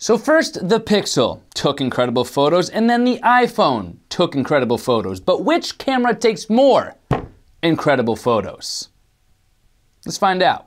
So first, the Pixel took incredible photos, and then the iPhone took incredible photos. But which camera takes more incredible photos? Let's find out.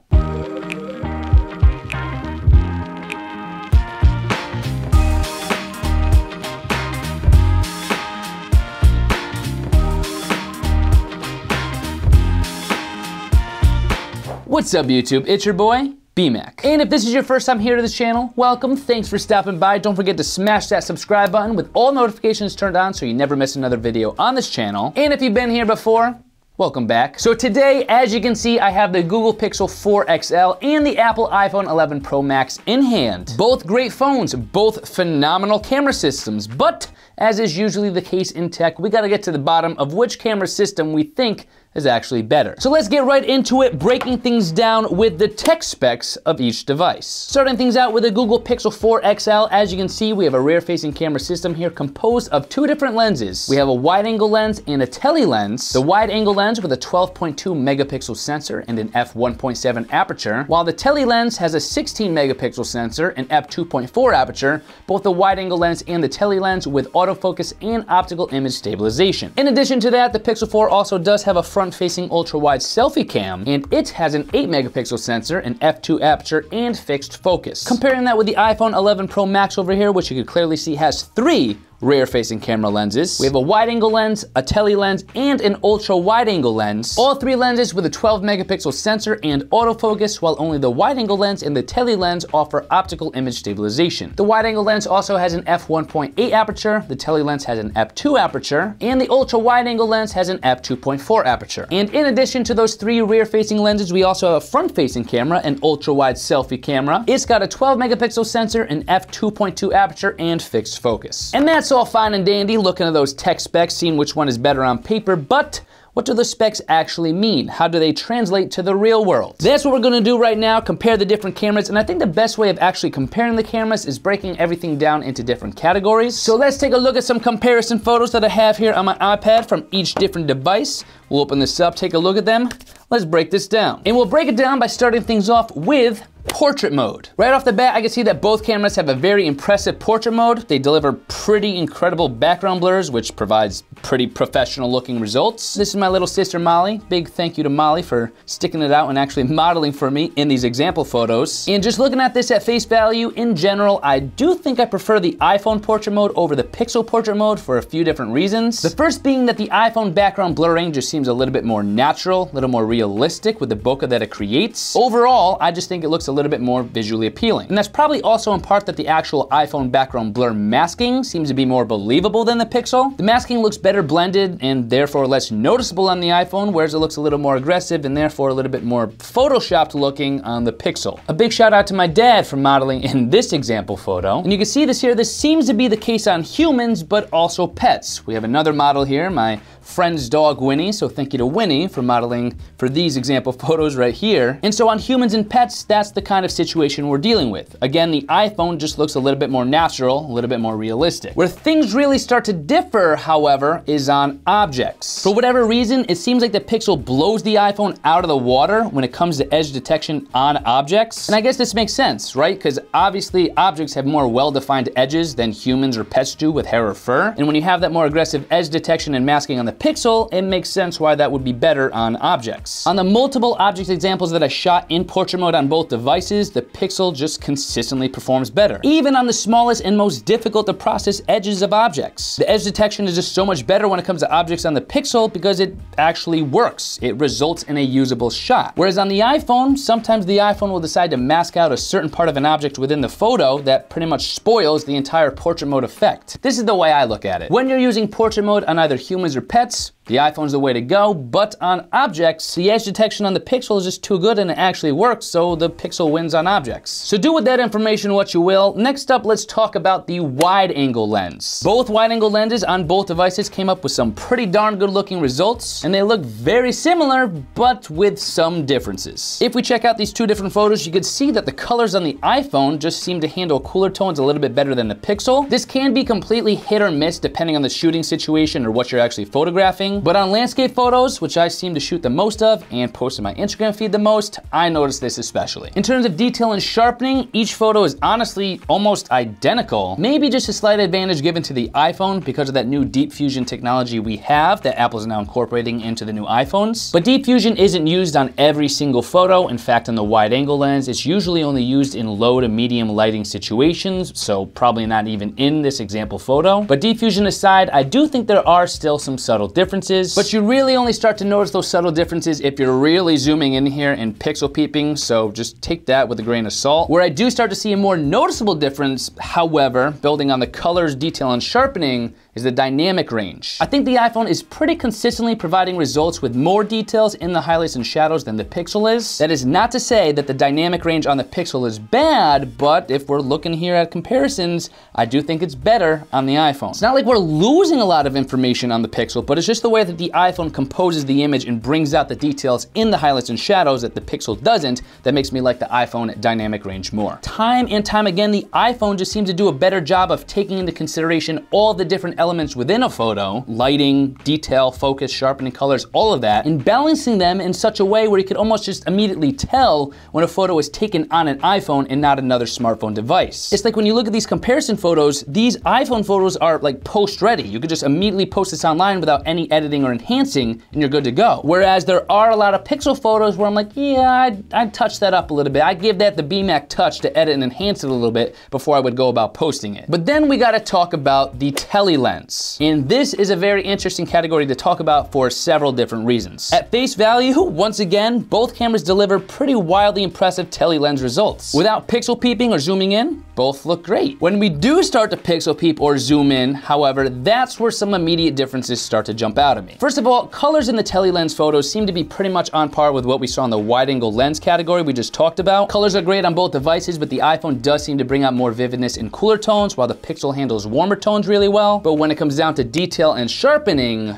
What's up, YouTube? It's your boy, BMAC. And if this is your first time here to this channel, welcome. Thanks for stopping by. Don't forget to smash that subscribe button with all notifications turned on so you never miss another video on this channel. And if you've been here before, welcome back. So today, as you can see, I have the Google Pixel 4 XL and the Apple iPhone 11 Pro Max in hand. Both great phones, both phenomenal camera systems, but as is usually the case in tech, we gotta get to the bottom of which camera system we think is actually better. So let's get right into it, breaking things down with the tech specs of each device. Starting things out with the Google Pixel 4 XL, as you can see, we have a rear-facing camera system here composed of two different lenses. We have a wide-angle lens and a tele lens. The wide-angle lens with a 12.2 megapixel sensor and an f1.7 aperture, while the tele lens has a 16 megapixel sensor and f2.4 aperture, both the wide-angle lens and the tele lens with autofocus and optical image stabilization. In addition to that, the Pixel 4 also does have a front-facing ultra-wide selfie cam, and it has an 8-megapixel sensor, an f2 aperture, and fixed focus. Comparing that with the iPhone 11 Pro Max over here, which you can clearly see has three rear-facing camera lenses. We have a wide-angle lens, a tele lens, and an ultra-wide-angle lens. All three lenses with a 12-megapixel sensor and autofocus, while only the wide-angle lens and the tele lens offer optical image stabilization. The wide-angle lens also has an f1.8 aperture, the tele lens has an f2 aperture, and the ultra-wide-angle lens has an f2.4 aperture. And in addition to those three rear-facing lenses, we also have a front-facing camera, an ultra-wide selfie camera. It's got a 12-megapixel sensor, an f2.2 aperture, and fixed focus. And that's all fine and dandy, looking at those tech specs, seeing which one is better on paper, but what do the specs actually mean? How do they translate to the real world? That's what we're gonna do right now, compare the different cameras, and I think the best way of actually comparing the cameras is breaking everything down into different categories. So let's take a look at some comparison photos that I have here on my iPad from each different device. We'll open this up, take a look at them. Let's break this down. And we'll break it down by starting things off with portrait mode. Right off the bat, I can see that both cameras have a very impressive portrait mode. They deliver pretty incredible background blurs, which provides pretty professional looking results. This is my little sister, Molly. Big thank you to Molly for sticking it out and actually modeling for me in these example photos. And just looking at this at face value, in general, I do think I prefer the iPhone portrait mode over the Pixel portrait mode for a few different reasons. The first being that the iPhone background blurring just seems a little bit more natural, a little more realistic with the bokeh that it creates. Overall, I just think it looks a little bit more visually appealing. And that's probably also in part that the actual iPhone background blur masking seems to be more believable than the Pixel. The masking looks better blended and therefore less noticeable on the iPhone, whereas it looks a little more aggressive and therefore a little bit more photoshopped looking on the Pixel. A big shout out to my dad for modeling in this example photo. And you can see this here, this seems to be the case on humans, but also pets. We have another model here, my friend's dog Winnie, so thank you to Winnie for modeling for these example photos right here. And so on humans and pets, that's the kind of situation we're dealing with. Again, the iPhone just looks a little bit more natural, a little bit more realistic. Where things really start to differ, however, is on objects. For whatever reason, it seems like the Pixel blows the iPhone out of the water when it comes to edge detection on objects. And I guess this makes sense, right? Because obviously objects have more well-defined edges than humans or pets do with hair or fur. And when you have that more aggressive edge detection and masking on the Pixel, it makes sense why that would be better on objects. On the multiple object examples that I shot in portrait mode on both devices, the Pixel just consistently performs better, even on the smallest and most difficult to process edges of objects. The edge detection is just so much better when it comes to objects on the Pixel because it actually works. It results in a usable shot. Whereas on the iPhone, sometimes the iPhone will decide to mask out a certain part of an object within the photo that pretty much spoils the entire portrait mode effect. This is the way I look at it. When you're using portrait mode on either humans or pets, the iPhone's the way to go, but on objects, the edge detection on the Pixel is just too good and it actually works, so the Pixel wins on objects. So do with that information what you will. Next up, let's talk about the wide-angle lens. Both wide-angle lenses on both devices came up with some pretty darn good-looking results, and they look very similar, but with some differences. If we check out these two different photos, you can see that the colors on the iPhone just seem to handle cooler tones a little bit better than the Pixel. This can be completely hit or miss depending on the shooting situation or what you're actually photographing. thing. But on landscape photos, which I seem to shoot the most of and post in my Instagram feed the most, I noticed this especially. In terms of detail and sharpening, each photo is honestly almost identical. Maybe just a slight advantage given to the iPhone because of that new Deep Fusion technology we have that Apple's now incorporating into the new iPhones. But Deep Fusion isn't used on every single photo. In fact, on the wide angle lens, it's usually only used in low to medium lighting situations, so probably not even in this example photo. But Deep Fusion aside, I do think there are still some subtle differences, but you really only start to notice those subtle differences if you're really zooming in here and pixel peeping, so just take that with a grain of salt. Where I do start to see a more noticeable difference, however, building on the colors, detail, and sharpening, is the dynamic range. I think the iPhone is pretty consistently providing results with more details in the highlights and shadows than the Pixel is. That is not to say that the dynamic range on the Pixel is bad, but if we're looking here at comparisons, I do think it's better on the iPhone. It's not like we're losing a lot of information on the Pixel, but it's just the way that the iPhone composes the image and brings out the details in the highlights and shadows that the Pixel doesn't, that makes me like the iPhone dynamic range more. Time and time again, the iPhone just seems to do a better job of taking into consideration all the different elements within a photo, lighting, detail, focus, sharpening, colors, all of that, and balancing them in such a way where you could almost just immediately tell when a photo is taken on an iPhone and not another smartphone device. It's like when you look at these comparison photos, these iPhone photos are like post ready. You could just immediately post this online without any editing or enhancing and you're good to go. Whereas there are a lot of Pixel photos where I'm like, yeah, I'd touch that up a little bit. I'd give that the BMAC touch to edit and enhance it a little bit before I would go about posting it. But then we gotta talk about the tele lens. And this is a very interesting category to talk about for several different reasons. At face value, once again, both cameras deliver pretty wildly impressive tele lens results. Without pixel peeping or zooming in, both look great. When we do start to pixel peep or zoom in, however, that's where some immediate differences start to jump out at me. First of all, colors in the tele lens photos seem to be pretty much on par with what we saw in the wide angle lens category we just talked about. Colors are great on both devices, but the iPhone does seem to bring out more vividness in cooler tones, while the Pixel handles warmer tones really well. But when it comes down to detail and sharpening,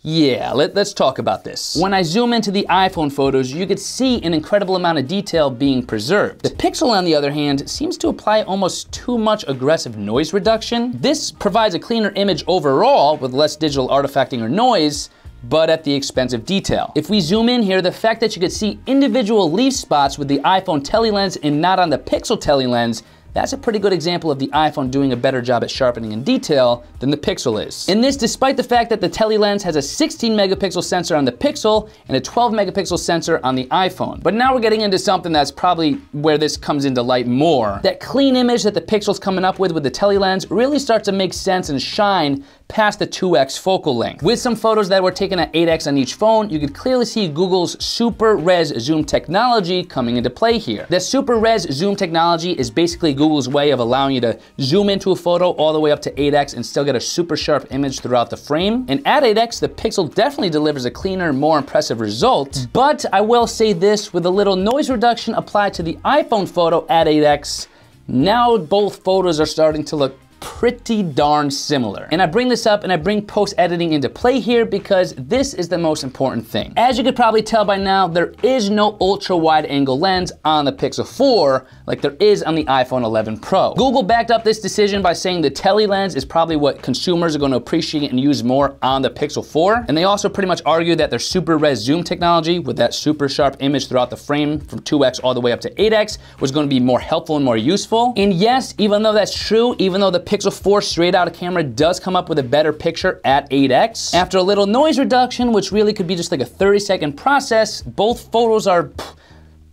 yeah, let's talk about this. When I zoom into the iPhone photos, you could see an incredible amount of detail being preserved. The Pixel, on the other hand, seems to apply almost too much aggressive noise reduction. This provides a cleaner image overall with less digital artifacting or noise, but at the expense of detail. If we zoom in here, the fact that you could see individual leaf spots with the iPhone tele lens and not on the Pixel tele lens, that's a pretty good example of the iPhone doing a better job at sharpening and detail than the Pixel is. And this despite the fact that the tele lens has a 16 megapixel sensor on the Pixel and a 12 megapixel sensor on the iPhone. But now we're getting into something that's probably where this comes into light more. That clean image that the Pixel's coming up with the tele lens really starts to make sense and shine past the 2x focal length. With some photos that were taken at 8x on each phone, you could clearly see Google's Super Res Zoom technology coming into play here. The Super Res Zoom technology is basically Google's way of allowing you to zoom into a photo all the way up to 8x and still get a super sharp image throughout the frame. And at 8x, the Pixel definitely delivers a cleaner, more impressive result. But I will say this, with a little noise reduction applied to the iPhone photo at 8x, now both photos are starting to look pretty darn similar. And I bring this up and I bring post-editing into play here because this is the most important thing. As you could probably tell by now, there is no ultra wide angle lens on the Pixel 4 like there is on the iPhone 11 Pro. Google backed up this decision by saying the tele lens is probably what consumers are going to appreciate and use more on the Pixel 4. And they also pretty much argue that their Super Res Zoom technology with that super sharp image throughout the frame from 2x all the way up to 8x was going to be more helpful and more useful. And yes, even though that's true, even though the Pixel 4 straight out of camera does come up with a better picture at 8x. After a little noise reduction, which really could be just like a 30-second process, both photos are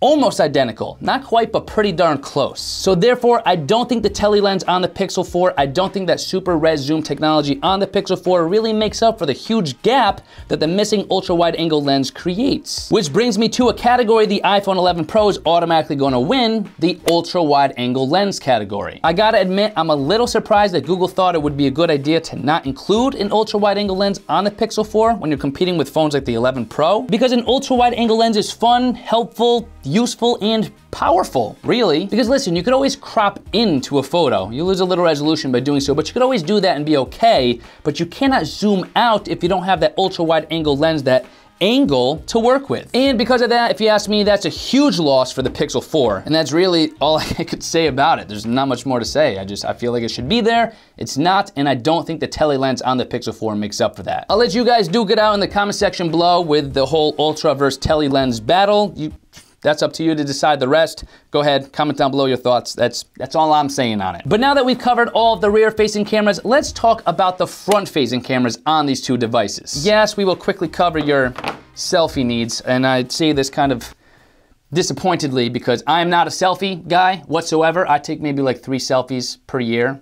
almost identical. Not quite, but pretty darn close. So therefore, I don't think the tele lens on the Pixel 4, I don't think that Super Res Zoom technology on the Pixel 4 really makes up for the huge gap that the missing ultra wide angle lens creates. Which brings me to a category the iPhone 11 Pro is automatically going to win, the ultra wide angle lens category. I gotta admit, I'm a little surprised that Google thought it would be a good idea to not include an ultra wide angle lens on the Pixel 4 when you're competing with phones like the 11 Pro, because an ultra wide angle lens is fun, helpful, useful and powerful, really. Because listen, you could always crop into a photo. You lose a little resolution by doing so, but you could always do that and be okay. But you cannot zoom out if you don't have that ultra wide angle lens that angle to work with. And because of that, if you ask me, that's a huge loss for the Pixel 4. And that's really all I could say about it. There's not much more to say. I feel like it should be there. It's not, and I don't think the tele lens on the Pixel 4 makes up for that. I'll let you guys duke it out in the comment section below with the whole Ultra versus tele lens battle. That's up to you to decide the rest. Go ahead, comment down below your thoughts. That's all I'm saying on it. But now that we've covered all of the rear-facing cameras, let's talk about the front-facing cameras on these two devices. Yes, we will quickly cover your selfie needs, and I say this kind of disappointedly because I'm not a selfie guy whatsoever. I take maybe like 3 selfies per year,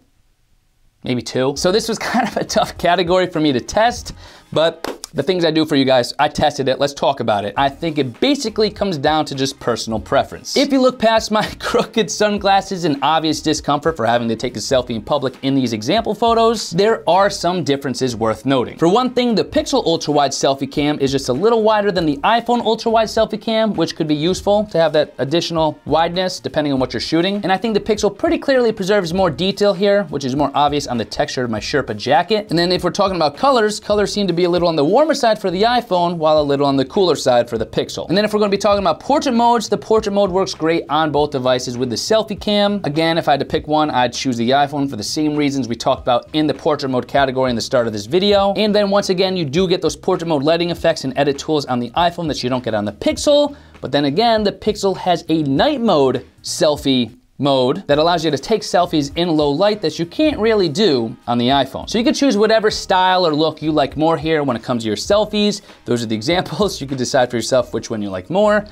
maybe 2. So this was kind of a tough category for me to test, but the things I do for you guys, I tested it, let's talk about it. I think it basically comes down to just personal preference. If you look past my crooked sunglasses and obvious discomfort for having to take a selfie in public in these example photos, there are some differences worth noting. For one thing, the Pixel ultra-wide selfie cam is just a little wider than the iPhone ultra-wide selfie cam, which could be useful to have that additional wideness depending on what you're shooting. And I think the Pixel pretty clearly preserves more detail here, which is more obvious on the texture of my Sherpa jacket. And then if we're talking about colors, colors seem to be a little on the warmer side for the iPhone, while a little on the cooler side for the Pixel. And then if we're gonna be talking about portrait modes, the portrait mode works great on both devices with the selfie cam. Again, if I had to pick one, I'd choose the iPhone for the same reasons we talked about in the portrait mode category in the start of this video. And then once again, you do get those portrait mode lighting effects and edit tools on the iPhone that you don't get on the Pixel. But then again, the Pixel has a night mode selfie mode that allows you to take selfies in low light that you can't really do on the iPhone. So you can choose whatever style or look you like more here when it comes to your selfies. Those are the examples. You can decide for yourself which one you like more.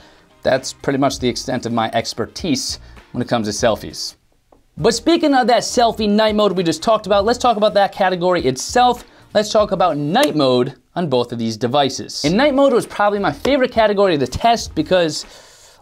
That's pretty much the extent of my expertise when it comes to selfies. But speaking of that selfie night mode we just talked about, let's talk about that category itself. Let's talk about night mode on both of these devices. And night mode was probably my favorite category to test because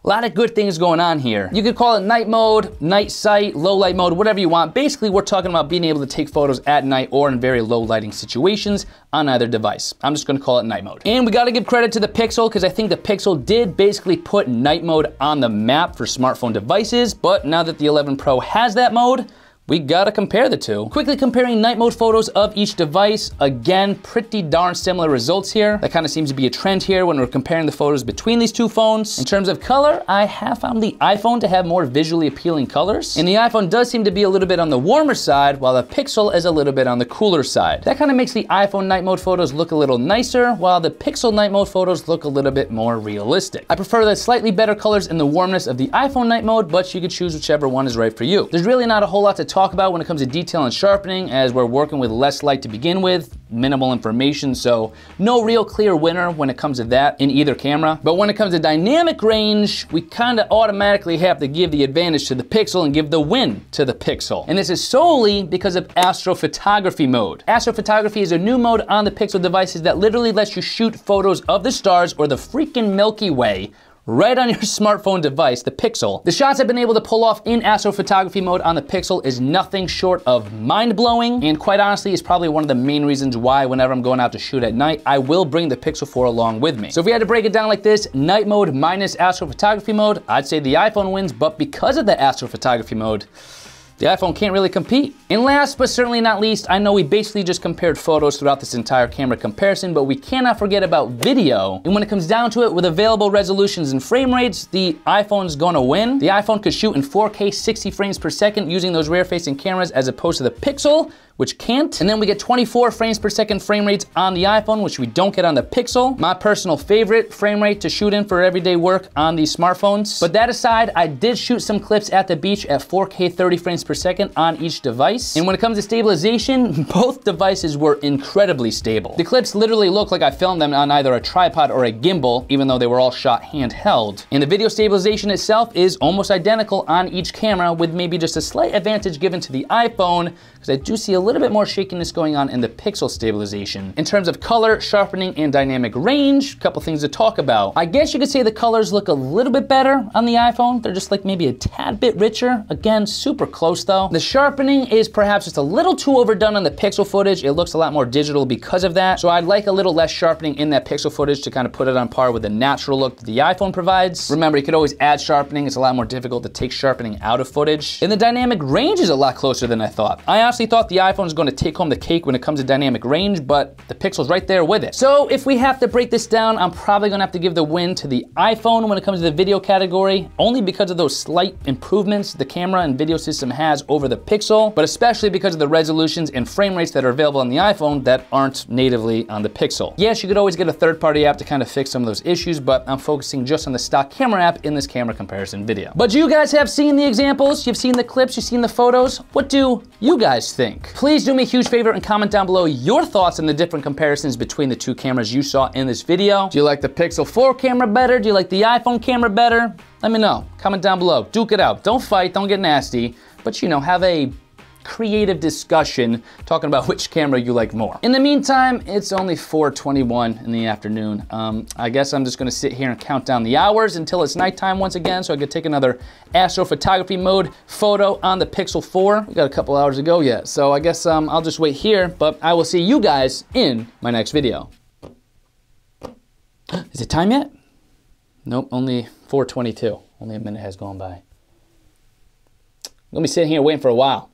a lot of good things going on here. You could call it night mode, night sight, low light mode, whatever you want. Basically, we're talking about being able to take photos at night or in very low lighting situations on either device. I'm just gonna call it night mode. And we gotta give credit to the Pixel because I think the Pixel did basically put night mode on the map for smartphone devices, but now that the 11 Pro has that mode, we gotta compare the two. Quickly comparing night mode photos of each device. Again, pretty darn similar results here. That kind of seems to be a trend here when we're comparing the photos between these two phones. In terms of color, I have found the iPhone to have more visually appealing colors. And the iPhone does seem to be a little bit on the warmer side, while the Pixel is a little bit on the cooler side. That kind of makes the iPhone night mode photos look a little nicer, while the Pixel night mode photos look a little bit more realistic. I prefer the slightly better colors and the warmness of the iPhone night mode, but you could choose whichever one is right for you. There's really not a whole lot to talk about when it comes to detail and sharpening, as we're working with less light to begin with, minimal information, so no real clear winner when it comes to that in either camera. But when it comes to dynamic range, we kind of automatically have to give the advantage to the Pixel and give the win to the Pixel. And this is solely because of astrophotography mode. Astrophotography is a new mode on the Pixel devices that literally lets you shoot photos of the stars or the freaking Milky Way right on your smartphone device, the Pixel. The shots I've been able to pull off in astrophotography mode on the Pixel is nothing short of mind-blowing, and quite honestly, is probably one of the main reasons why whenever I'm going out to shoot at night, I will bring the Pixel 4 along with me. So if we had to break it down like this, night mode minus astrophotography mode, I'd say the iPhone wins, but because of the astrophotography mode, the iPhone can't really compete. And last but certainly not least, I know we basically just compared photos throughout this entire camera comparison, but we cannot forget about video. And when it comes down to it, with available resolutions and frame rates, the iPhone's gonna win. The iPhone could shoot in 4K 60 frames per second using those rear-facing cameras as opposed to the Pixel, which can't. And then we get 24 frames per second frame rates on the iPhone, which we don't get on the Pixel. My personal favorite frame rate to shoot in for everyday work on these smartphones. But that aside, I did shoot some clips at the beach at 4K 30 frames per second on each device. And when it comes to stabilization, both devices were incredibly stable. The clips literally look like I filmed them on either a tripod or a gimbal, even though they were all shot handheld. And the video stabilization itself is almost identical on each camera, with maybe just a slight advantage given to the iPhone, because I do see a little bit more shakiness going on in the Pixel stabilization. In terms of color, sharpening, and dynamic range, a couple things to talk about. I guess you could say the colors look a little bit better on the iPhone. They're just like maybe a tad bit richer. Again, super close close though. The sharpening is perhaps just a little too overdone on the pixel footage. It looks a lot more digital because of that. So I'd like a little less sharpening in that pixel footage to kind of put it on par with the natural look that the iPhone provides. Remember, you could always add sharpening. It's a lot more difficult to take sharpening out of footage. And the dynamic range is a lot closer than I thought. I honestly thought the iPhone is going to take home the cake when it comes to dynamic range, but the Pixel's right there with it. So if we have to break this down, I'm probably going to have to give the win to the iPhone when it comes to the video category, only because of those slight improvements the camera and video system has over the Pixel, but especially because of the resolutions and frame rates that are available on the iPhone that aren't natively on the Pixel. Yes, you could always get a third-party app to kind of fix some of those issues, but I'm focusing just on the stock camera app in this camera comparison video. But you guys have seen the examples, you've seen the clips, you've seen the photos. What do you guys think? Please do me a huge favor and comment down below your thoughts on the different comparisons between the two cameras you saw in this video. Do you like the Pixel 4 camera better? Do you like the iPhone camera better? Let me know. Comment down below. Duke it out. Don't fight. Don't get nasty. But, you know, have a creative discussion talking about which camera you like more. In the meantime, it's only 4:21 in the afternoon. I guess I'm just gonna sit here and count down the hours until it's nighttime once again, so I could take another astrophotography mode photo on the Pixel 4. We got a couple hours to go yet, so I guess I'll just wait here, but I will see you guys in my next video. Is it time yet? Nope, only 4:22. Only a minute has gone by. I'm gonna be sitting here waiting for a while.